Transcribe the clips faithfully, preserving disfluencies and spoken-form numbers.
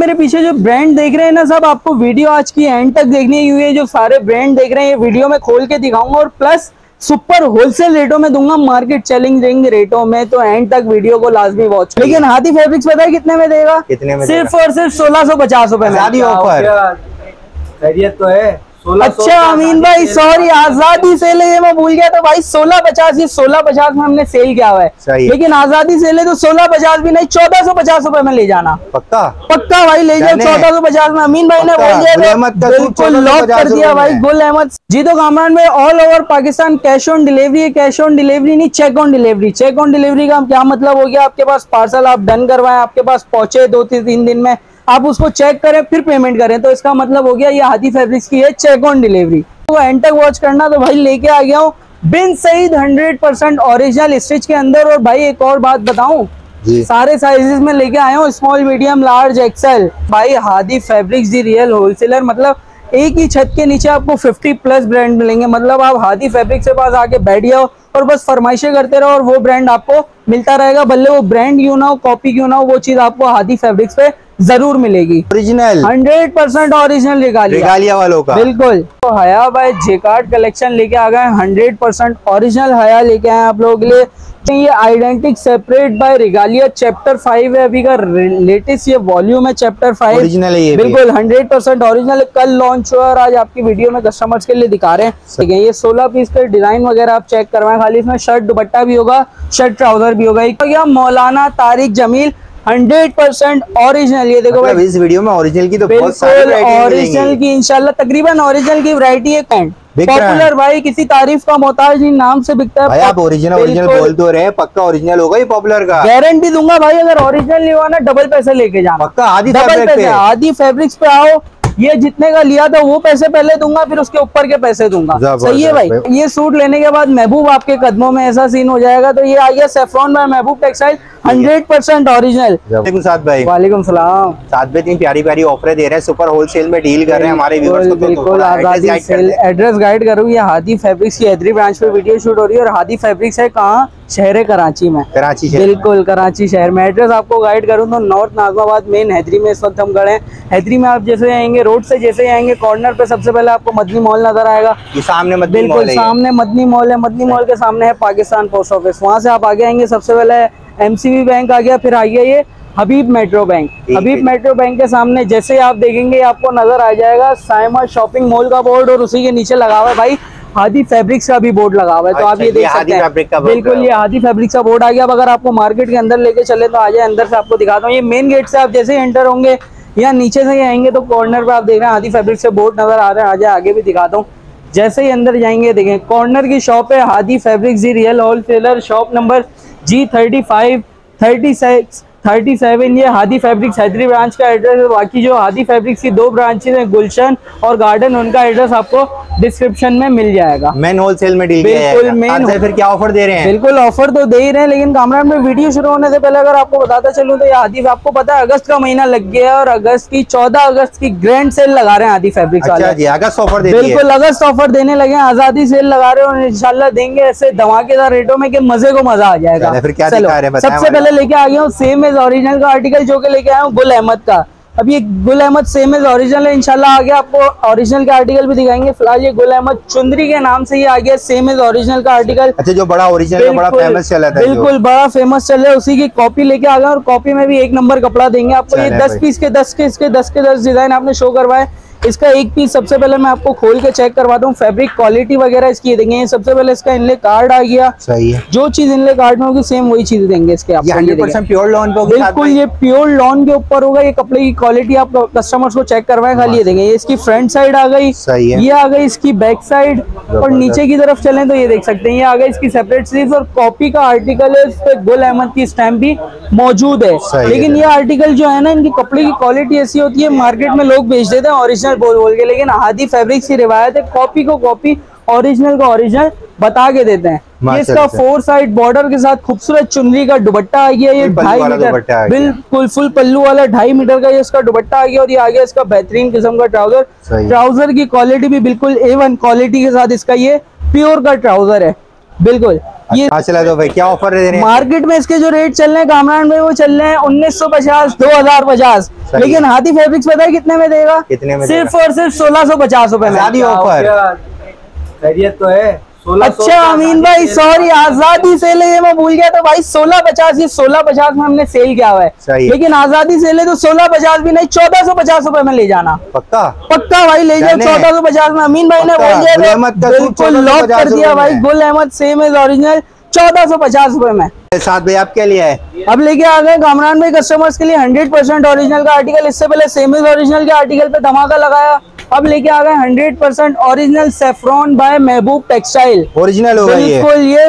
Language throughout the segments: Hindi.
मेरे पीछे जो ब्रांड देख रहे हैं ना सब, आपको वीडियो आज की एंड तक देखनी हुई है। जो सारे ब्रांड देख रहे हैं ये वीडियो में खोल के दिखाऊंगा और प्लस सुपर होलसेल रेटों में दूंगा, मार्केट चैलेंजिंग रेटों में। तो एंड तक वीडियो को लाजमी वॉच। लेकिन हादी फैब्रिक्स पता है कितने में देगा? कितने में? सिर्फ और सिर्फ सोलह सौ पचास रुपए में। खैरियत तो है? अच्छा अमीन भाई सॉरी, आजादी सेल है, मैं भूल गया था भाई। सोलह पचास, ये सोलह पचास में हमने सेल किया हुआ है, लेकिन आजादी सेल है तो सोलह पचास भी नहीं, चौदह सौ पचास रूपये में ले जाना। पक्का? पक्का भाई ले जाओ चौदह सौ पचास में। अमीन भाई ने बिल्कुल लॉक कर दिया भाई, गुल अहमद जी। तो कामरान भाई all over Pakistan cash on delivery है। कैश ऑन डिलीवरी नहीं, check on delivery. Check on delivery का क्या मतलब हो गया? आपके पास पार्सल आप डन करवाए, आपके पास पहुंचे दो तीन दिन में, आप उसको चेक करें फिर पेमेंट करें। तो इसका मतलब हो गया ये हादी फैब्रिक्स की है चेक ऑन डिलीवरी। तो एंड तक वॉच करना। तो भाई लेके आ गया हूँ Bin Saeed hundred percent original stitch के अंदर। और भाई एक और बात बताऊं, सारे साइजेस में लेके आया हूँ, स्मॉल मीडियम लार्ज एक्सेल। भाई Hadi fabrics the real wholesaler, मतलब एक ही छत के नीचे आपको फिफ्टी प्लस ब्रांड मिलेंगे। मतलब आप हादी फैब्रिक्स के पास आके बैठ जाओ और बस फरमाइशें करते रहो और वो ब्रांड आपको मिलता रहेगा। भले वो ब्रांड क्यों ना हो, कॉपी क्यों ना हो, वो चीज आपको हादी फैब्रिक्स पे जरूर मिलेगी। Original hundred percent original Regalia, Regalia वालों का बिल्कुल। तो हया भाई जेकार्ड कलेक्शन लेके आ गए, हंड्रेड परसेंट ओरिजिनल हया लेके आए आप लोगों के लिए। तो ये आइडेंटिक separate by Regalia chapter five है, अभी का लेटेस्ट ये वॉल्यूम है चैप्टर फाइव। ओरिजिनल है ये बिल्कुल, हंड्रेड परसेंट ओरिजिनल। कल लॉन्च हुआ और आज आपकी वीडियो में कस्टमर्स के लिए दिखा रहे हैं। ठीक है, ये सोलह पीस पे डिजाइन वगैरह आप चेक करवाएं। खाली इसमें शर्ट दुपट्टा भी होगा, शर्ट ट्राउजर भी होगा। तो क्या Maulana Tariq Jameel hundred percent original. ये देखो मतलब भाई इस वीडियो में ओरिजिनल की तो बहुत सारी ओरिजिनल की इंशाल्लाह तकरीबन ओरिजिनल की वैरायटी है। पैंट पॉपुलर भाई किसी तारीफ का मोहताज नहीं, नाम से बिकता है भाई। आप ओरिजिनल ओरिजिनल बोल तो रहे, पक्का ओरिजिनल होगा ये पॉपुलर का। गारंटी दूंगा भाई, अगर ओरिजिनल नहीं हुआ ना डबल पैसे लेके जाना पक्का। आधी डबल पैसे आधी फैब्रिक्स पे आओ, ये जितने का लिया था वो पैसे पहले दूंगा, फिर उसके ऊपर के पैसे दूंगा। सही है भाई। ये सूट लेने के बाद महबूब आपके कदमों में ऐसा सीन हो जाएगा। तो ये आ गया saffron by Mehboob textile, hundred percent original. Saad भाई वालेकुम सलाम। साद भाई इतनी प्यारी प्यारी ऑफरें दे रहे हैं, सुपर होलसेल में डील कर रहे हैं हमारे व्यूअर्स को। बिल्कुल आजादी सेल एड्रेस गाइड करूँ। ये हादी फैब्रिक्स की हैदरी ब्रांच पे वीडियो शूट हो रही है और हादी फैब्रिक्स है कहाँ? शहर कराची में। कराची बिल्कुल, कराची शहर में। एड्रेस आपको गाइड करूँ तो नॉर्थ नाजमाबाद मेन हैदरी में इस वक्त हम गए हैं। हैदरी में आप जैसे आएंगे, रोड से जैसे आएंगे, कॉर्नर पे सबसे पहले आपको मदनी मॉल नजर आएगा। ये सामने मदनी मॉल है, सामने मदनी मॉल है। मदनी मॉल के सामने है पाकिस्तान पोस्ट ऑफिस। वहाँ से आप आगे आएंगे सबसे पहले एमसीबी बैंक आ गया, फिर आ गया ये Habib metro bank. Habib metro bank के सामने जैसे आप देखेंगे आपको नजर आ जाएगा साइमा शॉपिंग मॉल का बोर्ड, और उसी के नीचे लगा हुआ है भाई हादी फैब्रिक्स का भी बोर्ड लगा हुआ है। तो आप ये देख सकते हैं बिल्कुल, ये हादी फैब्रिक्स का बोर्ड आ गया। अब अगर आपको मार्केट के अंदर लेके चले तो आ जाए, अंदर से आपको दिखाता हूँ। ये मेन गेट से आप जैसे एंटर होंगे या नीचे से आएंगे तो कॉर्नर पे आप देख रहे हैं हादी फैब्रिक्स से बोर्ड नजर आ रहा है। आ जाए आगे भी दिखाता हूँ। जैसे ही अंदर जाएंगे देखें कॉर्नर की शॉप है हादी फैब्रिक्स जी real wholesaler, shop number G thirty five thirty six thirty seven. ये हादी फैब्रिक्स हैदरी ब्रांच का एड्रेस। बाकी जो हादी फैब्रिक्स की दो ब्रांचेज हैं गुलशन और गार्डन, उनका एड्रेस आपको डिस्क्रिप्शन में मिल जाएगा। मेन होलसेल में डील बिल्कुल मेन। फिर क्या ऑफर दे रहे हैं? बिल्कुल ऑफर तो दे ही रहे हैं, लेकिन कामरान में वीडियो शुरू होने से पहले अगर आपको बताता चलूं तो ये हादी, आपको पता है अगस्त का महीना लग गया और अगस्त की चौदह अगस्त की ग्रैंड सेल लगा रहे हैं हादी फैब्रिक्स वाले। अगस्त ऑफर बिल्कुल अगस्त ऑफर देने लगे, आजादी सेल लगा रहे हैं और इंशाल्लाह देंगे ऐसे धमाकेदार रेटों में कि मजे को मजा आ जाएगा। सबसे पहले लेके आ गया हूँ सेम इज ओरिजिनल का आर्टिकल, जो के लेके आया हूँ गुल अहमद का। अब ये Gul Ahmed same is original है, इंशाल्लाह आगे आपको ओरिजिनल का आर्टिकल भी दिखाएंगे। फिलहाल ये गुल अहमद चुंदरी के नाम से ये आ गया सेम इज ओरिजिनल का आर्टिकल। अच्छा, जो बड़ा ओरिजिनल का बड़ा फेमस चला था, बिल्कुल बड़ा फेमस चल रहा है, उसी की कॉपी लेके आ गए और कॉपी में भी एक नंबर कपड़ा देंगे आपको। ये दस पीस के दस के इसके दस के दस डिजाइन आपने शो करवाए। इसका एक पीस सबसे पहले मैं आपको खोल के चेक करवाता हूँ, फैब्रिक क्वालिटी वगैरह इसकी देंगे। सबसे पहले इसका इनले कार्ड आ गया, सही है, जो चीज इनले कार्ड में होगी सेम वही चीज देंगे इसके आपको। हंड्रेड परसेंट प्योर लॉन पे होगा बिल्कुल, ये प्योर लॉन के ऊपर होगा। ये कपड़े की क्वालिटी आप कस्टमर्स को चेक करवाएं खाली ये देंगे। ये इसकी फ्रंट साइड आ गई, सही है, ये आ गई इसकी बैक साइड। और नीचे की तरफ चले तो ये देख सकते हैं ये आ गई इसकी सेपरेट स्लीव्स और कॉपी का आर्टिकल है। इस पर गुल अहमद की स्टैम्प भी मौजूद है। लेकिन ये आर्टिकल जो है ना, इनकी कपड़े की क्वालिटी ऐसी होती है मार्केट में लोग बेच देते हैं ओरिजिनल बोल बोल के, लेकिन हादी फैब्रिक्स की रिवायत है कॉपी को कॉपी, ओरिजिनल को ओरिजिनल बता के देते हैं। ये इसका फोर साइड बॉर्डर के साथ खूबसूरत चुनरी का दुपट्टा आ गया, ये ढाई मीटर बिल्कुल फुल पल्लू वाला ढाई मीटर का ये इसका दुपट्टा आ गया। और ये आ गया इसका बेहतरीन किस्म का ट्राउजर। ट्राउजर की क्वालिटी भी बिल्कुल ए वन क्वालिटी के साथ इसका ये प्योर का ट्राउजर है बिल्कुल। ये तो भाई क्या ऑफर दे रहे हैं मार्केट में? इसके जो रेट चल रहे हैं कामरान भाई वो चल रहे हैं उन्नीस सौ पचास, दो हजार पचास, लेकिन हादी फैब्रिक्स पता है कितने में देगा? कितने में सिर्फ देगा? और सिर्फ सोलह सौ पचास रूपए में आधी ऑफर तो है। अच्छा अमीन भाई सॉरी आजादी सेल है, मैं भूल गया था भाई। सोलह पचास, ये सोलह पचास में हमने सेल किया हुआ है, लेकिन आजादी सेल है तो सोलह पचास भी नहीं, चौदह सौ पचास रूपये में ले जाना। पक्का पक्का भाई ले जाओ चौदह सौ पचास में। अमीन भाई ने बिल्कुल लॉक कर दिया भाई, Gul Ahmed same is original चौदह सौ पचास रूपये में। साथ भाई आप क्या लिया है? अब लेके आ गए कामरान भाई कस्टमर्स के लिए हंड्रेड परसेंट ओरिजिनल का आर्टिकल। इससे पहले सेम इज ओरिजिनल के आर्टिकल पे धमाका लगाया, अब लेके आ गए hundred percent original saffron by Mehboob textile. Original होगा बिल्कुल। ये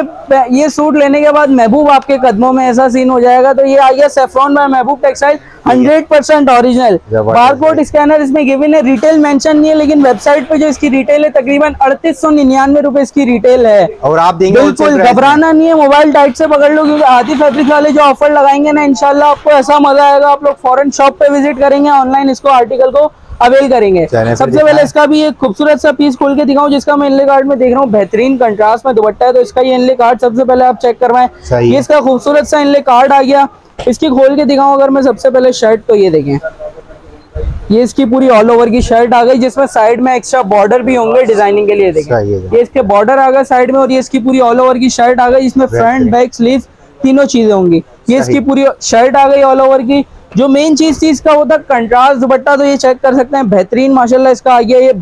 ये सूट लेने के बाद महबूब आपके कदमों में ऐसा सीन हो जाएगा। तो ये आ गया saffron by Mehboob textile hundred percent original. Barcode scanner इसमें गिवन है, रिटेल मेंशन नहीं है, लेकिन वेबसाइट पे जो इसकी रिटेल है तकरीबन अड़तीस सौ निन्यानवे रूपए इसकी रिटेल है। और आप देंगे बिल्कुल, घबराना नहीं है, मोबाइल टाइट से पकड़ लो, क्योंकि हादी फैब्रिक्स वाले जो ऑफर लगाएंगे ना इंशाल्लाह आपको ऐसा मजा आएगा, आप लोग फॉरन शॉप पे विजिट करेंगे, ऑनलाइन इसको आर्टिकल को अवेल करेंगे। सबसे पहले इसका भी एक खूबसूरत सा पीस खोल के दिखाऊं जिसका मैं इनले कार्ड में देख रहा हूँ, बेहतरीन कंट्रास्ट में दुपट्टा है, तो इसका ये इनले कार्ड सबसे पहले आप चेक करवाएं। ये इसका खूबसूरत सा इनले कार्ड आ गया। इसकी खोल के दिखाऊं अगर मैं सबसे पहले शर्ट, तो ये देखें, ये इसकी पूरी ऑल ओवर की शर्ट आ गई जिसमें साइड में एक्स्ट्रा बॉर्डर भी होंगे डिजाइनिंग के लिए। देखें ये इसके बॉर्डर आ गए साइड में, और ये इसकी पूरी ऑल ओवर की शर्ट आ गई जिसमें फ्रंट बैक स्लीव तीनों चीजें होंगी। ये इसकी पूरी शर्ट आ गई ऑल ओवर की। जो मेन चीज थी इसका वो था कंट्रास्ट दुपट्टा, तो ये चेक कर सकते हैं, बेहतरीन माशाल्लाह इसका आ गया ये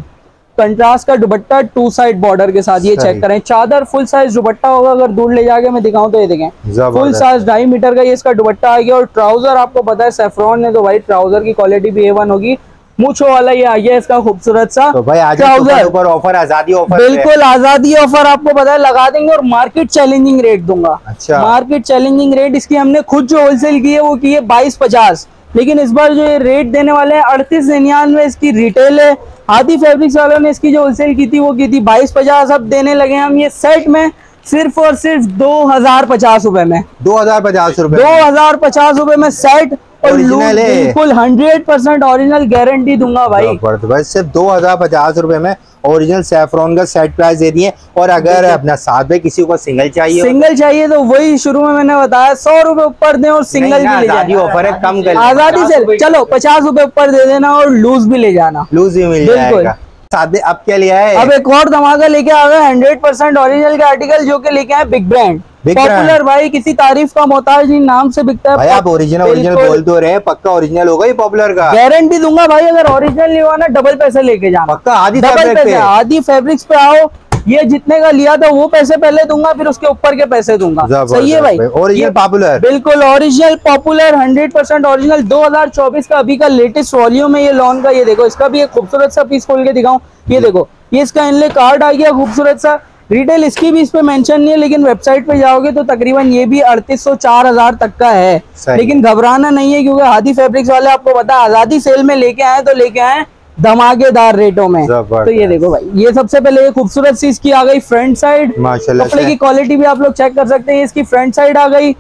कंट्रास्ट का दुपट्टा टू साइड बॉर्डर के साथ। ये चेक करें चादर फुल साइज दुपट्टा होगा, अगर दूर ले जाके मैं दिखाऊं तो ये देखें फुल साइज ढाई मीटर का ये इसका दुपट्टा आ गया। और ट्राउजर आपको पता है सैफ्रॉन है तो भाई ट्राउजर की क्वालिटी भी ए वन होगी, मूछो वाला ये आ गया इसका खूबसूरत सा ट्राउजर। ऊपर ऑफर आजादी ऑफर, बिल्कुल आजादी ऑफर आपको पता है लगा देंगे, और मार्केट चैलेंजिंग रेट दूंगा। अच्छा मार्केट चैलेंजिंग रेट इसकी हमने खुद जो होलसेल की है वो की है बाईस पचास, लेकिन इस बार जो ये रेट देने वाले हैं अड़तीस निन्यानवे इसकी रिटेल है। हादी फैब्रिक्स वालों ने इसकी जो होलसेल की थी वो की थी बाईस पचास, अब देने लगे हम ये सेट में सिर्फ और सिर्फ दो हजार पचास रूपये में। दो हजार पचास रूपये दो हजार पचास रूपये में सेट, बिल्कुल हंड्रेड परसेंट ओरिजिनल गारंटी दूंगा भाई। बस सिर्फ दो हजार पचास रूपए में ओरिजिनल सैफ्रॉन का सेट प्राइस दे दिए। और अगर अपना साथ में किसी को सिंगल चाहिए सिंगल चाहिए तो वही शुरू में मैंने बताया सौ रूपये ऊपर दें और सिंगल भी ले जाना। ऑफर है कम कर आजादी से, चलो पचास रूपये ऊपर दे देना और लूज भी ले जाना, लूज भी मिल जाएगा। साथ में अब क्या लिया है? अब एक और धमाका लेके आ गए हंड्रेड परसेंट ओरिजिनल का आर्टिकल जो कि लेके आए बिग ब्रांड पॉपुलर। भाई किसी तारीफ का मोहताज नहीं, नाम से बिकता है भाई। आप ओरिजिनल ओरिजिनल बोल दो रहे, पक्का ओरिजिनल होगा ये पॉपुलर का, गारंटी दूंगा भाई। अगर ओरिजिनल नहीं हुआ ना डबल पैसे लेके जाना पक्का। हादी फैब्रिक्स, हादी फैब्रिक्स पे आओ, ये जितने का लिया था वो पैसे पहले दूंगा फिर उसके ऊपर के पैसे दूंगा। सही है भाई, ओरिजिनल पॉपुलर बिल्कुल original popular hundred percent original दो हजार चौबीस का अभी का लेटेस्ट वॉल्यूम है ये लॉन का। ये देखो इसका भी एक खूबसूरत सा पीस खोल के दिखाऊं, ये देखो ये इसका इनले कार्ड आ गया खूबसूरत सा। रिटेल इसकी भी इस पे मेंशन नहीं है, लेकिन वेबसाइट पे जाओगे तो तकरीबन ये भी अड़तीस सौ चार हजार तक का है, लेकिन घबराना नहीं है क्योंकि हादी फैब्रिक्स वाले आपको पता है आजादी सेल में लेके आए तो लेके आए धमाकेदार रेटों में। तो ये देखो भाई ये सबसे पहले ये खूबसूरत सी इसकी आ गई फ्रंट साइड, कपड़े की क्वालिटी भी आप लोग चेक कर सकते हैं। इसकी फ्रंट साइड आ गई,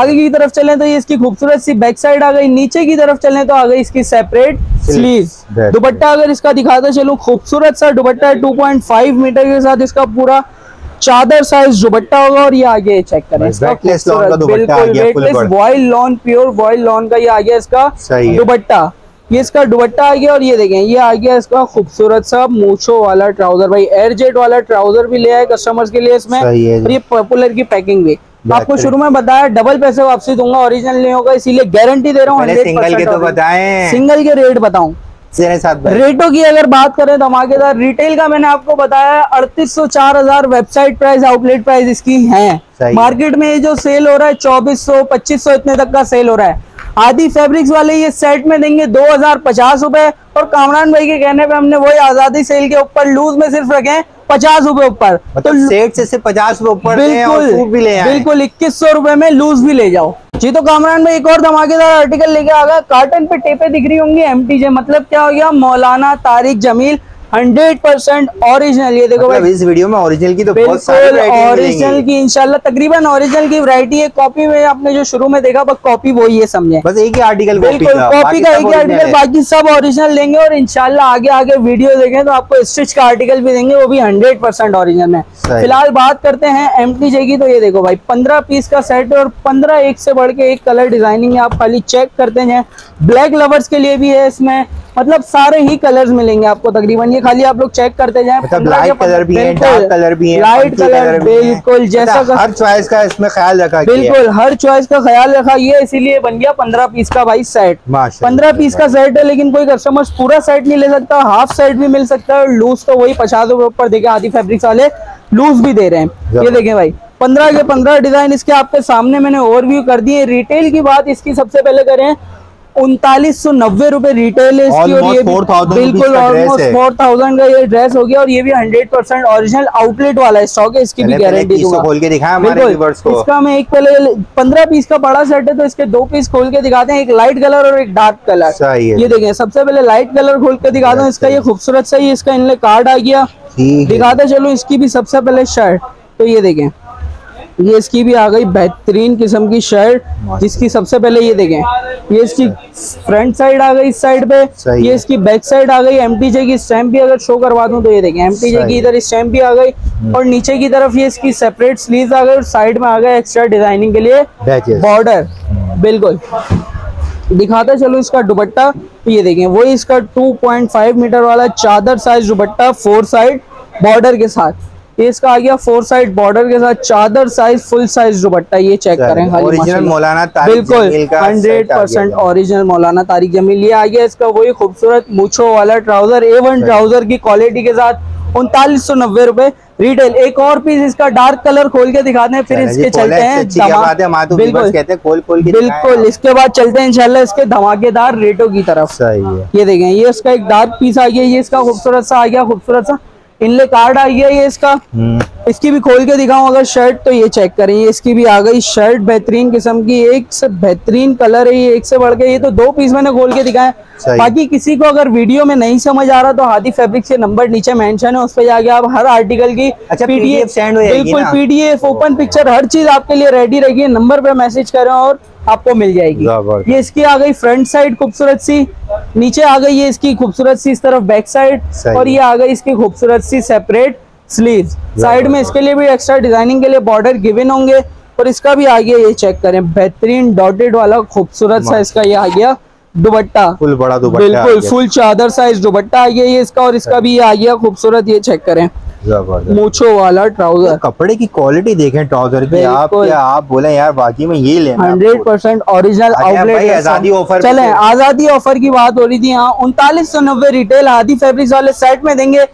आगे की तरफ चलें तो ये इसकी खूबसूरत सी बैक साइड आ गई, नीचे की तरफ चलें तो आ गई इसकी सेपरेट स्लीव। दुपट्टा अगर इसका दिखाता चलूं, खूबसूरत सा दुपट्टा है, टू पॉइंट फाइव मीटर के साथ इसका पूरा चादर साइज दुपट्टा होगा। और ये आगे चेक करें इसका बिल्कुल voile lawn, pure voile lawn का ये आ गया इसका दुपट्टा, ये इसका दुपट्टा आ गया। और ये देखें ये आ गया इसका खूबसूरत सा मूछो वाला ट्राउजर। भाई एयरजेट वाला ट्राउजर भी ले आए कस्टमर्स के लिए इसमें, और ये पॉपुलर की पैकिंग भी। आपको शुरू में बताया डबल पैसे वापसी दूंगा, ओरिजिनल नहीं होगा इसीलिए गारंटी दे रहा हूँ। सिंगल के तो बताएं, सिंगल के रेट बताऊं, रेटों की अगर बात करें धमाकेदार। रिटेल का मैंने आपको बताया अड़तीस सौ चार हजार वेबसाइट प्राइस आउटलेट प्राइस इसकी है। मार्केट में ये जो सेल हो रहा है चौबीस सौ पच्चीस सौ इतने तक का सेल हो रहा है। आदि फैब्रिक्स वाले ये सेट में देंगे दो हजार पचास रूपए, और कामरान भाई के कहने पे हमने वही आजादी सेल के ऊपर लूज में सिर्फ रखे पचास रूपए ऊपर, तो सेट से पचास रूपए ऊपर बिल्कुल भी ले आए, बिल्कुल इक्कीस सौ रूपये में लूज भी ले जाओ जी। तो कामरान भाई एक और धमाकेदार आर्टिकल लेके आ गया। कार्टन पे टेपे दिख रही होंगी एमटीजे, मतलब क्या हो गया Maulana Tariq Jameel. Hundred percent original. ये देखो भाई इस वीडियो में ओरिजिनल की तो बहुत सारी ओरिजिनल की इंशाल्लाह तकरीबन ओरिजिनल की वैरायटी है। कॉपी में आपने जो शुरू में देखा बस कॉपी वही है, समझे, बस एक ही आर्टिकल बिल्कुल कॉपी का, एक ही आर्टिकल, बाकी सब ओरिजिनल लेंगे। और इंशाल्लाह आगे आगे वीडियो देखें तो आपको स्टिच का आर्टिकल भी देंगे, वो भी हंड्रेड परसेंट ओरिजिनल है। फिलहाल बात करते हैं एमटीजे की, तो ये देखो भाई पंद्रह पीस का सेट है और पंद्रह एक से बढ़ के एक कलर डिजाइनिंग है। आप खाली चेक करते हैं, ब्लैक लवर्स के लिए भी है इसमें, मतलब सारे ही कलर्स मिलेंगे आपको तकरीबन। ये खाली आप लोग चेक करते जाएं, मतलब लाइट कलर भी है, डार्क कलर भी है, लाइट कलर बिल्कुल जैसा, हर चॉइस का इसमें ख्याल रखा, बिल्कुल हर चॉइस का ख्याल रखा। ये इसीलिए बन गया पंद्रह पीस का भाई सेट, पंद्रह पीस का सेट है। लेकिन कोई कस्टमर पूरा सेट नहीं ले सकता, हाफ सेट भी मिल सकता है। लूज तो वही पचास रुपए ऊपर देखे, हादी फैब्रिक्स वाले लूज भी दे रहे हैं। ये देखें भाई पंद्रह के पंद्रह डिजाइन इसके आपके सामने मैंने ओवरव्यू कर दिए। रिटेल की बात इसकी सबसे पहले करें, उनतालीस सौ नब्बे रूपए रिटेल है इसकी, और ये बिल्कुल ऑलमोस्ट फोर थाउजेंड का ये ड्रेस हो गया। और ये भी हंड्रेड परसेंट ऑरिजिनल आउटलेट वाला स्टॉक है, इसकी भी गारंटी दूंगा। खोल के दिखाया हमारे व्यूअर्स को, इसका मैं एक पहले पंद्रह पीस का बड़ा सेट है तो इसके दो पीस खोल के दिखाते हैं, एक लाइट कलर और एक डार्क कलर। ये देखें सबसे पहले लाइट कलर खोल के दिखाता हूँ, इसका ये खूबसूरत सा ही इसका इनले कार्ड आ गया, दिखाते चलो इसकी भी सबसे पहले शर्ट। तो ये देखें ये इसकी भी आ गई बेहतरीन किस्म की शर्ट, जिसकी सबसे पहले ये देखें ये इसकी फ्रंट साइड आ गई इस साइड पे, ये इसकी बैक साइड आ गई। एमटीजे की स्टैम्प भी अगर शो करवा दूं तो ये देखें एमटीजे की इधर स्टैम्प भी आ गई, और नीचे की तरफ ये इसकी सेपरेट स्लीव्स आ गई, और साइड में आ गए एक्स्ट्रा डिजाइनिंग के लिए बॉर्डर। बिल्कुल दिखाता चलो इसका दुपट्टा, ये देखें वही इसका टू पॉइंट फाइव मीटर वाला चादर size dupatta, four side border के साथ। ये इसका आ गया फोर साइड बॉर्डर के साथ चादर साइज फुल साइज दुपट्टा। ये चेक करें ओरिजिनल मौलाना तारिक जमील का, हंड्रेड परसेंट ओरिजिनल मौलाना तारिक जमील। ये आ गया इसका वही खूबसूरत मूछों वाला ट्राउजर, ए वन ट्राउजर की क्वालिटी के साथ, उनतालीस सौ नब्बे रूपए रिटेल। एक और पीस इसका डार्क कलर खोल के दिखाते हैं, फिर इसके चलते हैं बिल्कुल, इसके बाद चलते हैं इंशाल्लाह इसके धमाकेदार रेटों की तरफ। ये देखें ये इसका एक डार्क पीस आ गया, ये इसका खूबसूरत सा आ गया, खूबसूरत सा इनले कार्ड आ गया। ये इसका इसकी भी खोल के दिखाऊं अगर शर्ट तो ये चेक करें, ये इसकी भी आ गई शर्ट बेहतरीन किस्म की, एक से बेहतरीन कलर है ये, एक से बढ़ के। ये तो दो पीस मैंने खोल के दिखाए, बाकी किसी को अगर वीडियो में नहीं समझ आ रहा तो हादी फैब्रिक्स के नंबर नीचे मेंशन है, उस पर जाके आप हर आर्टिकल की अच्छा, पीडीएफ सेंड हो जाएगी, बिल्कुल पीडीएफ ओपन पिक्चर हर चीज आपके लिए रेडी रखिए, नंबर पे मैसेज करें और आपको मिल जाएगी। ये इसकी आ गई फ्रंट साइड खूबसूरत सी, नीचे आ गई ये इसकी खूबसूरत सी इस तरफ बैक साइड, और ये आ गई इसकी खूबसूरत सी सेपरेट स्लीव। साइड में इसके लिए भी एक्स्ट्रा डिजाइनिंग के लिए बॉर्डर गिवन होंगे। और इसका भी आ गया ये चेक करें बेहतरीन डॉटेड वाला खूबसूरत सा इसका ये आ गया दुपट्टा, फुल बड़ा दुपट्टा, बिल्कुल फुल चादर साइज दुपट्टा आ गया ये इसका। और इसका भी आ गया खूबसूरत, ये चेक करें मूछों वाला ट्राउजर। तो कपड़े की क्वालिटी देखें ट्राउजर की, आप क्या आप बोले यार वाकई में ये लेना, हंड्रेड परसेंट ऑरिजिनल आउटलेट। आजादी ऑफर, चले आजादी ऑफर की बात हो रही थी, यहाँ उनतालीस सौ नब्बे रिटेल हादी फैब्रिक्स वाले सेट में देंगे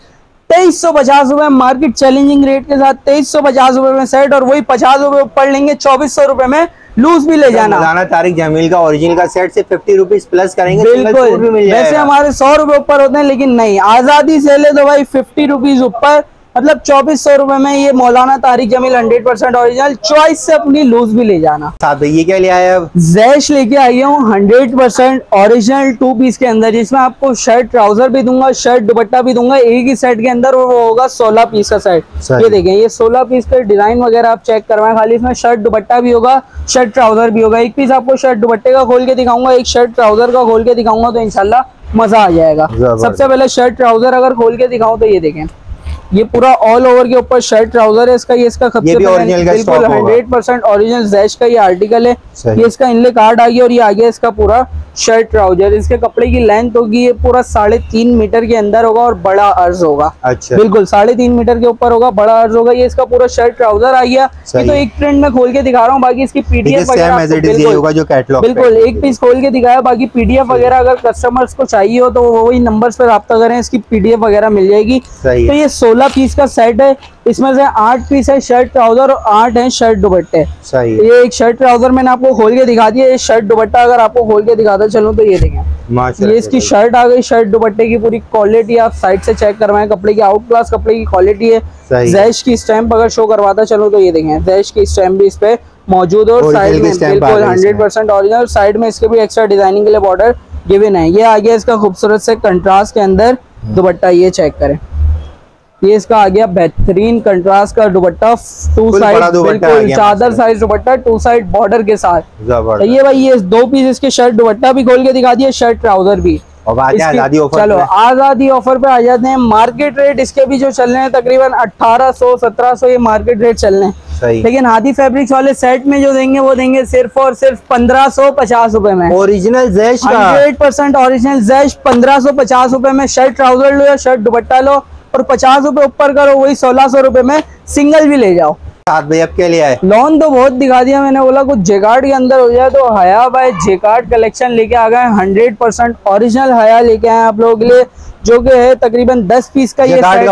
तेईस सौ पचास रूपए मार्केट चैलेंजिंग रेट के साथ, तेईस सौ पचास रूपए में सेट, और वही पचास रूपए ऊपर लेंगे चौबीस सौ रूपये में लूज भी ले जाना। मौलाना तारिक जमील का ओरिजिनल का सेट से फिफ्टी रुपीज प्लस करेंगे, बिल्कुल भी मिल जाएगा। वैसे हमारे सौ रूपये ऊपर होते हैं लेकिन नहीं, आजादी से ले तो भाई फिफ्टी रुपीज ऊपर, मतलब चौबीस सौ रूपये में ये Maulana Tariq Jameel hundred percent original choice से अपनी लूज भी ले जाना। साथ ये क्या ले आया अब, जैश लेके आई हूँ hundred percent original two piece के अंदर, जिसमें आपको शर्ट ट्राउजर भी दूंगा, शर्ट दुपट्टा भी दूंगा एक ही सेट के अंदर, और वो होगा सोलह पीस का सेट। ये देखें ये सोलह पीस का डिजाइन वगैरह आप चेक करवाएं खाली, इसमें शर्ट दुपट्टा भी होगा, शर्ट ट्राउजर भी होगा। एक पीस आपको शर्ट दुपट्टे का खोल के दिखाऊंगा, एक शर्ट ट्राउजर का खोल के दिखाऊंगा, तो इंशाल्लाह मजा आ जाएगा। सबसे पहले शर्ट ट्राउजर अगर खोल के दिखाऊं तो ये देखें ये पूरा ऑल ओवर के ऊपर शर्ट ट्राउजर है इसका, ये इसका बिल्कुल हंड्रेड परसेंट ओरिजिनल जैश का ये आर्टिकल है। ये इसका इनले कार्ड आ गया, और ये आ गया इसका पूरा शर्ट ट्राउजर। इसके कपड़े की लेंथ होगी ये पूरा साढ़े तीन मीटर के अंदर होगा, और बड़ा अर्ज होगा, अच्छा बिल्कुल साढ़े तीन मीटर के ऊपर होगा, बड़ा अर्ज होगा। ये इसका पूरा शर्ट ट्राउजर आ गया, ये तो एक प्रिंट में खोल के दिखा रहा हूँ, बाकी इसकी पीडीएफ वगैरह बिल्कुल एक पीस खोल के दिखाया, बाकी पीडीएफ वगैरह अगर कस्टमर्स को चाहिए हो तो वही नंबर पर रब्ता करें, इसकी पीडीएफ वगैरह मिल जाएगी। तो ये सोलह पीस का सेट है, इसमें से आठ पीस है शर्ट ट्राउजर और आठ है शर्ट दुपट्टे। ये एक शर्ट ट्राउजर मैंने आपको खोल के दिखा दिया, ये शर्ट दुपट्टा अगर आपको खोल के दिखाता चलूं तो ये देखें ये इसकी शर्ट आ गई, शर्ट दुपट्टे की पूरी क्वालिटी आप साइड से चेक करवाएं, कपड़े की आउट क्लास कपड़े की क्वालिटी है। जैश की स्टैम्प अगर शो करवाता चलूं तो ये देखें जैश की स्टैम्प भी इस पे मौजूद है, और साइड में बिल्कुल हंड्रेड परसेंट ओरिजिनल, साइड में इसके भी एक्स्ट्रा डिजाइनिंग के लिए बॉर्डर गिवन है। ये आ गया इसका खूबसूरत से कंट्रास्ट के अंदर दुपट्टा ये चेक करें, ये इसका आ गया बेहतरीन कंट्रास्ट का दुपट्टा, टू साइड बिल्कुल चादर साइज दुपट्टा, टू साइड बॉर्डर के साथ। ये भाई ये दो पीस इसके शर्ट दुपट्टा भी खोल के दिखा दिए, शर्ट ट्राउजर भी। और आजादी ऑफर, चलो आजादी ऑफर पे आ जाते हैं। मार्केट रेट इसके भी जो चल रहे हैं तकरीबन अठारह सौ सत्रह सौ, ये मार्केट रेट चल रहे हैं। लेकिन हादी फैब्रिक्स वाले सेट में जो देंगे वो देंगे सिर्फ और सिर्फ पंद्रह सौ पचास रूपये में। Original Jaish hundred percent original Jaish पंद्रह सौ पचास रूपये में शर्ट ट्राउजर लो या शर्ट दुपट्टा लो, और पचास रूपये ऊपर करो वही सोलह सौ रूपये में सिंगल भी ले जाओ। के लिए लॉन तो बहुत दिखा दिया मैंने, बोला कुछ जेकार्ड के अंदर हो जाए तो हया भाई जेकार्ड कलेक्शन लेके आ गए। हंड्रेड परसेंट ओरिजिनल हया लेके आए आप लोगों के लिए, जो कि है तकरीबन दस पीस का ये सेट है। जेकार्ड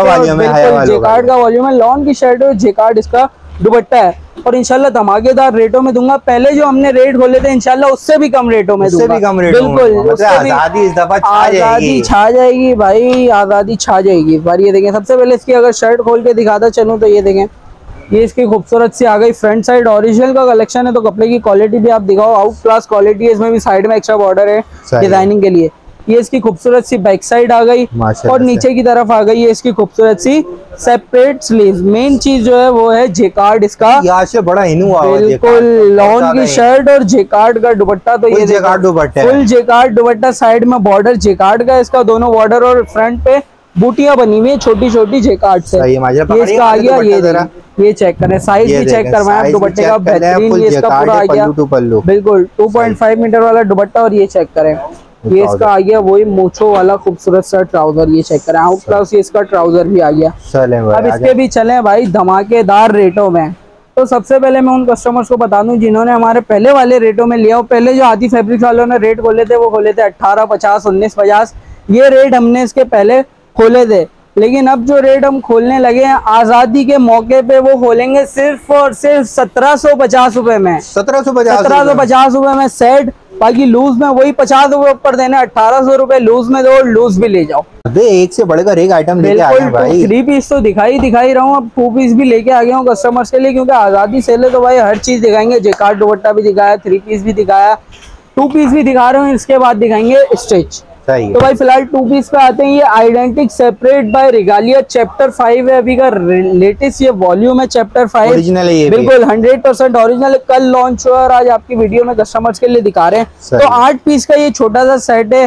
का वॉल्यूम है, लॉन की शर्ट है, जेकार्ड इसका दुपट्टा है। और इंशाल्लाह धमाकेदार रेटों में दूंगा, पहले जो हमने रेट खोले थे इंशाल्लाह उससे भी कम रेटों में दूंगा, भी कम रेटों में। बिल्कुल आजादी इस दफा छा जाएगी, छा जाएगी भाई, आजादी छा जाएगी इस बार। ये देखें, सबसे पहले इसकी अगर शर्ट खोल के दिखाता चलूँ तो ये देखें, ये इसकी खूबसूरत सी आ गई। फ्रंट साइड ओरिजिनल का कलेक्शन है तो कपड़े की क्वालिटी भी आप दिखाओ, आउट क्लास क्वालिटी है। इसमें भी साइड में एक्स्ट्रा बॉर्डर है डिजाइनिंग के लिए। ये इसकी खूबसूरत सी बैक साइड आ गई, और नीचे की तरफ आ गई है इसकी खूबसूरत सी सेपरेट स्लीव। मेन चीज जो है वो है जेकार्ड इसका, यहाँ से बड़ा बिल्कुल लॉन की शर्ट और जेकार्ड का दुपट्टा। तो ये जेकार्ड दुपट्टा, फुल जेकार्ड दुपट्टा, साइड में बॉर्डर जेकार्ड का इसका, दोनों बॉर्डर और फ्रंट पे बूटियां बनी हुई है छोटी छोटी जेकार्ड से। ये इसका आ गया, ये ये चेक करें, साइज भी चेक करवाया दुपट्टे का बेहतरीन। ये इसका पूरा आ गया बिल्कुल दो पॉइंट पाँच मीटर वाला दुपट्टा। और ये चेक करें, ये इसका आ गया वही मूंछों वाला खूबसूरत सा ट्राउजर। ये चेक करें, आउट क्लास इसका ट्राउजर भी आ गया। अब इसके भी चले भाई धमाकेदार रेटों में। तो सबसे पहले मैं उन कस्टमर्स को बता दूं जिन्होंने हमारे पहले वाले रेटों में लिया हो। पहले जो हादी फैब्रिक्स वालों ने रेट खोले थे वो खोले थे अठारह पचास उन्नीस पचास, ये रेट हमने इसके पहले खोले थे। लेकिन अब जो रेट हम खोलने लगे हैं आजादी के मौके पे, वो खोलेंगे सिर्फ और सिर्फ सत्रह सौ पचास रूपये में। सत्रह सौ पचास सत्रह सौ पचास रूपये में सेट, बाकी लूज में वही पचास रूपये ऊपर देने। अठारह सौ रूपये लूज में दो, लूज भी ले जाओ। एक से बढ़कर एक आइटम लेके आए हैं भाई। थ्री पीस तो दिखाई दिखाई रहा हूँ, अब टू पीस भी लेके आ गया हूँ कस्टमर्स के लिए, क्योंकि आजादी सेल है तो भाई हर चीज दिखाएंगे। जेकार्ड दुपट्टा भी दिखाया, थ्री पीस भी दिखाया, टू पीस भी दिखा रहे हूँ, इसके बाद दिखाएंगे स्टिच। तो भाई फिलहाल टू पीस पे आते हैं। ये आइडेंटिक separate by Regalia chapter five है, अभी का लेटेस्ट ये वॉल्यूम है चैप्टर फाइव। ओरिजिनल है ये, बिल्कुल हंड्रेड परसेंट ओरिजिनल, कल लॉन्च हुआ और आज आपकी वीडियो में कस्टमर्स के लिए दिखा रहे हैं। तो आठ पीस का ये छोटा सा सेट है।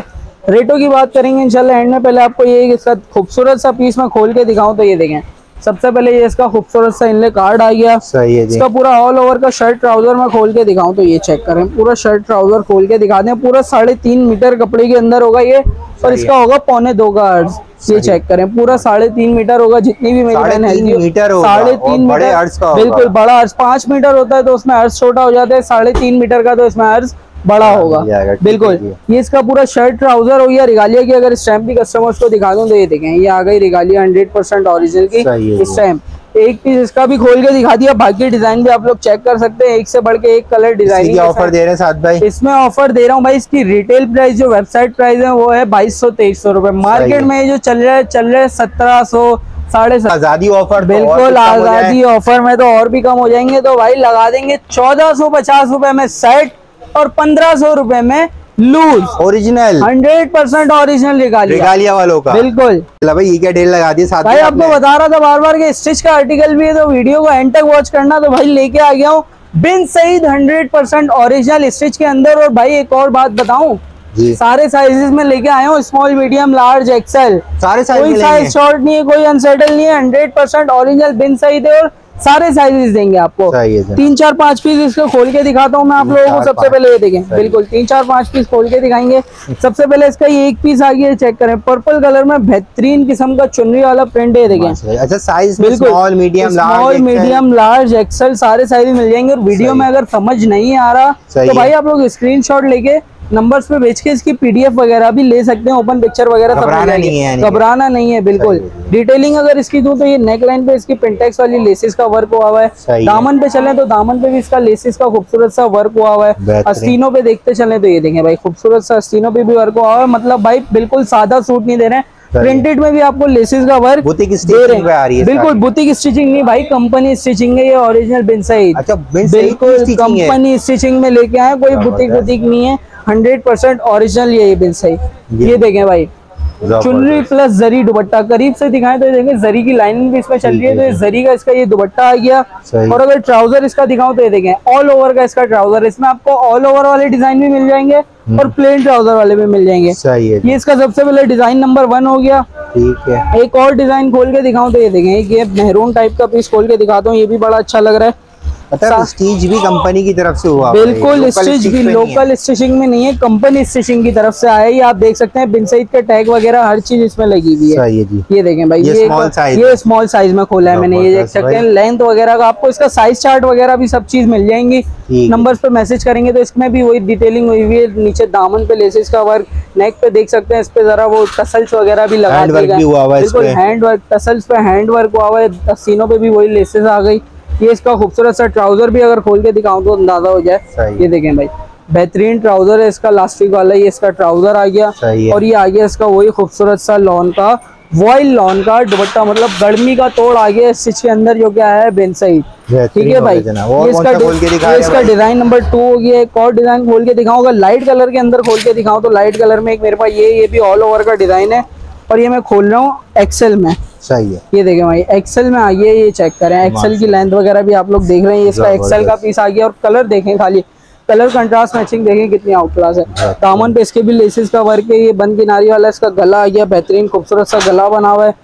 रेटों की बात करेंगे इंशाल्लाह एंड में। पहले आपको ये इसका खूबसूरत सा पीस मैं खोल के दिखाऊं तो ये देखें, सबसे पहले ये इसका खूबसूरत सा इनले कार्ड आ गया। सही है जी। इसका पूरा ऑल ओवर का शर्ट ट्राउजर मैं खोल के दिखाऊं तो ये चेक करें, पूरा शर्ट ट्राउजर खोल के दिखा दें। पूरा साढ़े तीन मीटर कपड़े के अंदर होगा ये, और इसका होगा पौने दो का अर्ज। ये चेक करें, पूरा साढ़े तीन मीटर होगा। जितनी भी मेरी बहन है मीटर साढ़े तीन मीटर बिल्कुल बड़ा अर्ज, पांच मीटर होता है तो उसमें अर्ज छोटा हो जाता है, साढ़े तीन मीटर का तो इसमें अर्ज बड़ा होगा। बिल्कुल ये इसका पूरा शर्ट ट्राउजर हो गया। रिगालिया की अगर स्टैम्प भी कस्टमर्स को दिखा दूं तो ये देखें, ये आ गई रिगालिया हंड्रेड परसेंट ऑरिजिनल की स्टैम्प। एक पीस इसका भी खोल के दिखा दिया, बाकी डिजाइन भी आप लोग चेक कर सकते हैं। एक से बढ़ के एक कलर डिजाइन ऑफर दे रहे हैं साथ भाई, इसमें ऑफर दे रहा हूँ भाई। इसकी रिटेल प्राइस जो वेबसाइट प्राइस है वो है बाईस सौ तेईस सौ रूपये, मार्केट में जो चल रहा है चल रहा है सत्रह सौ साढ़े सात। आजादी ऑफर बिल्कुल आजादी ऑफर में तो और भी कम हो जाएंगे। तो भाई लगा देंगे चौदह सौ पचास रूपये में सेट और पंद्रह सौ रूपये में loose. Original hundred percent original Regalia, Regalia वालों का बिल्कुल। भाई ये क्या डेल लगा दिए साथ भाई, आपको बता रहा था बार बार के स्टिच का आर्टिकल भी है तो वीडियो को एंड तक वॉच करना। तो भाई लेके आ गया हूँ Bin Saeed hundred percent original stitch के अंदर। और भाई एक और बात बताऊं, सारे साइजेस में लेके आया हूँ, स्मॉल मीडियम लार्ज एक्सेल, सारे साइज, कोई साइज शॉर्ट नहीं है, कोई अनसेटल नहीं है, hundred percent original Bin Saeed है और सारे साइजेस देंगे आपको। तीन चार पांच पीस इसको खोल के दिखाता हूँ मैं आप लोगों को। सबसे पहले ये देखें, बिल्कुल तीन चार पांच पीस खोल के दिखाएंगे। सबसे पहले इसका ये एक पीस आ गया, चेक करें, पर्पल कलर में बेहतरीन किस्म का चुनरी वाला प्रिंट है। देखें अच्छा साइज बिल्कुल small medium large, small medium large XL सारे साइज मिल जाएंगे। और वीडियो में अगर समझ नहीं आ रहा तो भाई आप लोग स्क्रीनशॉट लेके नंबर्स पे बेच के इसकी पीडीएफ वगैरह भी ले सकते हैं, ओपन पिक्चर वगैरह, घबराना नहीं है, घबराना नहीं है बिल्कुल। डिटेलिंग अगर इसकी दूं तो ये नेकलाइन पे इसकी पिंटेक्स वाली लेसिस का वर्क हुआ हुआ है। दामन पे चले तो दामन पे भी इसका लेसिस का खूबसूरत सा वर्क हुआ हुआ है। अस्तीनों पे देखते चले तो ये देखें भाई, खूबसूरत सा अस्तीनों पे भी वर्क हुआ हुआ है। मतलब भाई बिल्कुल सादा सूट नहीं दे रहे हैं, प्रिंटेड में भी आपको लेसेस का वर्क दे रहे हैं। बिल्कुल बुटीक स्टिचिंग नहीं भाई, कंपनी स्टिचिंग है ये ओरिजिनल बिन सईद। अच्छा बिल्कुल कंपनी स्टिचिंग में लेके आए, कोई बुटीक बुटीक नहीं है, हंड्रेड परसेंट ओरिजिनल ये बिन सईद। ये देखें भाई चुनरी प्लस जरी दुपट्टा, करीब से दिखाएं तो देखेंगे जरी की लाइनिंग भी इसमें चल रही है, तो ये जरी का इसका ये दुपट्टा आ गया। और अगर ट्राउजर इसका दिखाऊं तो ये देखें ऑल ओवर का इसका ट्राउजर, इसमें आपको ऑल ओवर वाले डिजाइन भी मिल जाएंगे और प्लेन ट्राउजर वाले भी मिल जाएंगे। ये इसका सबसे पहले डिजाइन नंबर वन हो गया। ठीक है, एक और डिजाइन खोल के दिखाऊं तो ये देखें, ये मेहरून टाइप का पीस खोल के दिखाता हूँ, ये भी बड़ा अच्छा लग रहा है। स्टिच भी कंपनी की तरफ से हुआ, बिल्कुल स्टिच भी लोकल स्टिचिंग में नहीं है, कंपनी स्टिचिंग की तरफ से आया। ये आप देख सकते हैं बिन सईद के टैग वगैरह हर चीज इसमें लगी हुई है। ये देखें भाई, ये ये स्मॉल साइज में खोला है मैंने, ये देख सकते हैं। लेंथ वगैरह का आपको इसका साइज चार्ट वगैरह भी सब चीज मिल जाएंगी। नंबर्स पे मैसेज करेंगे तो इसमें भी वही डिटेलिंग हुई हुई है। नीचे दामन पे लेसेस का वर्क, नेक पे देख सकते हैं, इस पे जरा वो टसल्स वगैरह भी लगा हुआ है, बिल्कुल हैंड वर्क, टसल्स पे हैंड वर्क हुआ हुआ है, सीनों पे भी वही लेसेस आ गई। ये इसका खूबसूरत सा ट्राउजर भी अगर खोल के दिखाऊं तो अंदाजा हो जाए। ये देखें भाई, बेहतरीन ट्राउजर है इसका, लास्टिक वाला ये इसका ट्राउजर आ गया। और ये आ गया इसका वही खूबसूरत सा लॉन का, वॉइल लॉन का दुपट्टा, मतलब गर्मी का तोड़ आ गया स्टिच के अंदर, जो क्या है बिन सईद। ठीक है भाई, ये इसका इसका डिजाइन नंबर टू हो गया। एक और डिजाइन खोल के दिखाऊंगा, लाइट कलर के अंदर खोल के दिखाऊं तो लाइट कलर में एक मेरे पास ये ये भी ऑल ओवर का डिजाइन है, और ये मैं खोल रहा हूँ एक्सेल में। सही है, ये देखें भाई एक्सेल में आ गया, ये चेक करें एक्सेल की लेंथ वगैरह भी आप लोग देख रहे हैं। इसका एक्सेल का पीस आ गया। और कलर देखें, खाली कलर कंट्रास्ट मैचिंग देखें कितनी आउट क्लास है। दामन पे इसके भी लेसेस का वर्क है, ये बंद किनारी वाला इसका गला आ गया, बेहतरीन खूबसूरत सा गला बना हुआ है।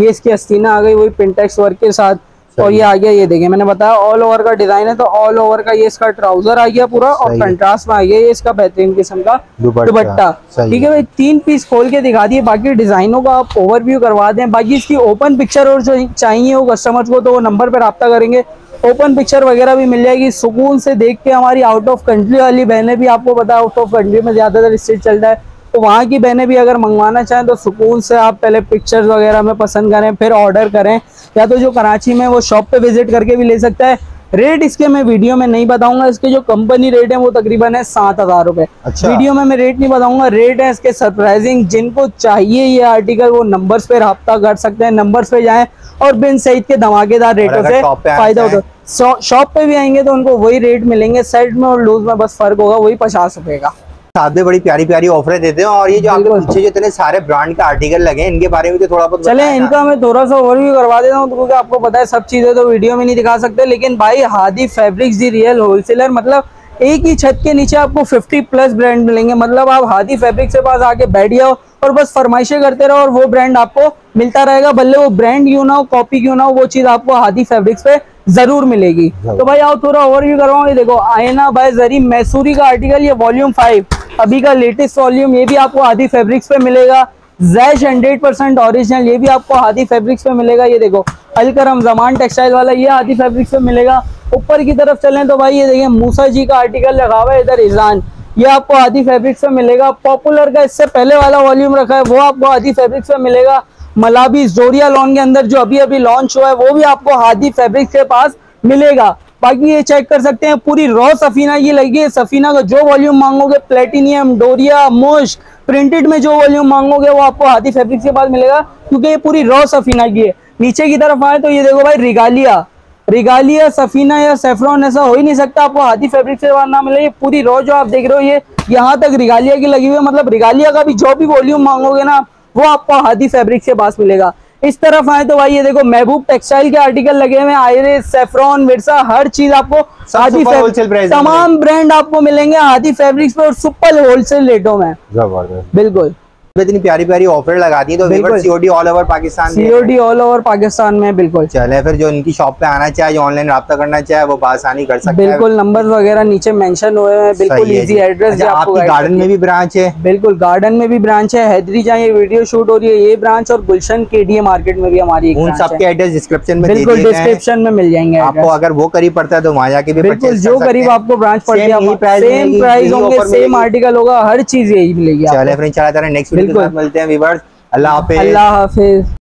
ये इसकी अस्तीना आ गई वही पिंटेक्स वर्क के साथ, और ये आ गया, ये देखें मैंने बताया ऑल ओवर का डिजाइन है, तो ऑल ओवर का ये इसका ट्राउजर आ गया पूरा, और कंट्रास्ट में आ गया ये इसका बेहतरीन किस्म का दुपट्टा। ठीक है भाई, तीन पीस खोल के दिखा दिए, बाकी डिजाइनों का आप ओवरव्यू करवा दें। बाकी इसकी ओपन पिक्चर और जो चाहिए हो कस्टमर को तो वो नंबर पर रब्ता करेंगे, ओपन पिक्चर वगैरह भी मिल जाएगी सुकून से देख के। हमारी आउट ऑफ कंट्री वाली बहनें भी, आपको पता है आउट ऑफ कंट्री में ज्यादातर स्टिच चल रहा है, तो वहाँ की बहनें भी अगर मंगवाना चाहें तो सुकून से आप पहले पिक्चर्स वगैरह में पसंद करें फिर ऑर्डर करें, या तो जो कराची में वो शॉप पे विजिट करके भी ले सकता है। रेट इसके मैं वीडियो में नहीं बताऊंगा, इसके जो कंपनी रेट है वो तकरीबन है सात हजार रुपए। वीडियो में मैं रेट नहीं बताऊंगा, रेट है इसके सरप्राइजिंग। जिनको चाहिए ये आर्टिकल वो नंबर्स पे राब्ता कर सकते हैं, नंबर्स पे जाएं और बिन सईद के धमाकेदार रेटों से फायदा उठा। शॉप पे भी आएंगे तो उनको वही रेट मिलेंगे, सेट में और लूज में बस फर्क होगा वही पचास रुपए का। साथ में बड़ी प्यारी प्यारी ऑफरें देते हैं। और ये जो आपके पीछे जो इतने सारे ब्रांड के आर्टिकल लगे हैं इनके बारे में तो थोड़ा बहुत चले, इनका मैं थोड़ा सा ओवरव्यू करवा देता हूँ, क्योंकि आपको पता है सब चीजें तो वीडियो में नहीं दिखा सकते। लेकिन भाई Hadi fabrics the real wholesaler, मतलब एक ही छत के नीचे आपको फिफ्टी प्लस ब्रांड मिलेंगे। मतलब आप हादी फैब्रिक्स के पास आके बैठ जाओ और बस फरमाइशें करते रहो और वो ब्रांड आपको मिलता रहेगा, भले वो ब्रांड क्यों ना हो, कॉपी क्यों ना हो, वो चीज आपको हादी फैब्रिक्स पे जरूर मिलेगी। तो भाई आओ थोड़ा ओवरव्यू करवाऊंगी। देखो आयना बाय ज़री मसूरी का आर्टिकल, ये वॉल्यूम फाइव अभी का लेटेस्ट वॉल्यूम, ये भी आपको हादी फैब्रिक्स पे मिलेगा। जैश हंड्रेड परसेंट ऑरिजिनल, ये भी आपको हादी फैब्रिक्स पे मिलेगा। ये देखो अलकर रमजान टेक्सटाइल वाला, ये हादी फैब्रिक्स पे मिलेगा। ऊपर की तरफ चलें तो भाई ये देखिए मूसा जी का आर्टिकल लगा हुआ है इधर ईजान, ये आपको हादी फैब्रिक्स पे मिलेगा। पॉपुलर का इससे पहले वाला वॉल्यूम रखा है वो आपको हादी फैब्रिक्स पे मिलेगा। मलाबी डोरिया लॉन के अंदर जो अभी अभी लॉन्च हुआ है वो भी आपको हादी फैब्रिक्स के पास मिलेगा। बाकी ये चेक कर सकते हैं पूरी रॉ सफीना ये लगी है। सफीना का जो वॉल्यूम मांगोगे, प्लेटिनियम, डोरिया, मुश्क, प्रिंटेड में जो वॉल्यूम मांगोगे वो आपको हादी फैब्रिक्स के पास मिलेगा, क्योंकि ये पूरी रॉ सफीना की है। नीचे की तरफ आए तो ये देखो भाई रिगालिया, रिगालिया सफीना या सैफ्रॉन, ऐसा हो ही नहीं सकता आपको हादी फैब्रिक्स के पास ना मिले। ये पूरी रॉ जो आप देख रहे हो ये यहाँ तक रिगालिया की लगी हुई है, मतलब रिगालिया का भी जो भी वॉल्यूम मांगोगे ना वो आपको हादी फैब्रिक्स के पास मिलेगा। इस तरफ आए तो भाई ये देखो महबूब टेक्सटाइल के आर्टिकल लगे हुए हैं, आयरिस, सैफ्रॉन, मिर्जा, हर चीज आपको हादी फैब्रिक्स, तमाम ब्रांड आपको मिलेंगे हादी फैब्रिक्स पे और सुपर होलसेल रेटों में। बिल्कुल, इतनी प्यारी प्यारी ऑफर लगा दी तो COD all over Pakistan, COD all over Pakistan में। बिल्कुल चले, फिर जो इनकी शॉप पे आना चाहे, जो ऑनलाइन राब्ता करना चाहे वो आसानी कर सकते हैं। बिल्कुल, नंबर वगैरह नीचे मेंशन हुए हैं, बिल्कुल इजी एड्रेस। आपकी गार्डन में भी ब्रांच है? बिल्कुल, गार्डन में भी ब्रांच है, हैदरी जहाँ ये वीडियो शूट हो रही है ये ब्रांच, और गुलशन केडीए मार्केट में भी हमारी। सबके एड्रेस डिस्क्रिप्शन में, बिल्कुल डिस्क्रिप्शन में मिल जाएंगे आपको। अगर वो करीब पड़ता है तो वहाँ जाके भी, बिल्कुल जो करीब आपको ब्रांच पड़ती है सेम प्राइस होंगे, सेम आर्टिकल होगा, हर चीज यही मिलेगी। नेक्स्ट बिल्कुल मिलते हैं व्यूअर्स, अल्लाह हाफिज, अल्लाह हाफिज।